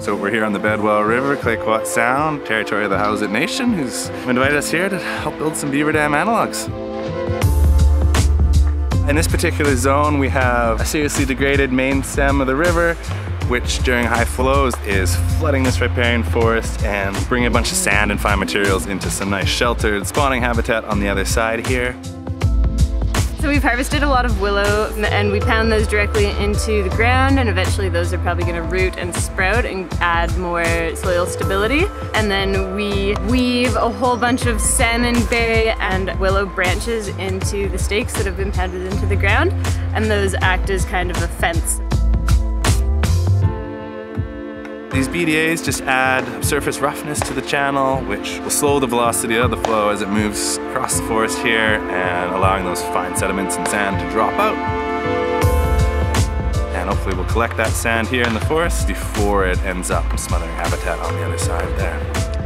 So we're here on the Bedwell River, Clayoquot Sound, territory of the Ahousaht Nation, who's invited us here to help build some beaver dam analogs. In this particular zone, we have a seriously degraded main stem of the river, which during high flows is flooding this riparian forest and bringing a bunch of sand and fine materials into some nice sheltered spawning habitat on the other side here. So we've harvested a lot of willow and we pound those directly into the ground, and eventually those are probably going to root and sprout and add more soil stability. And then we weave a whole bunch of salmon berry and willow branches into the stakes that have been pounded into the ground, and those act as kind of a fence. These BDAs just add surface roughness to the channel, which will slow the velocity of the flow as it moves across the forest here, and allowing those fine sediments and sand to drop out. And hopefully we'll collect that sand here in the forest before it ends up smothering habitat on the other side there.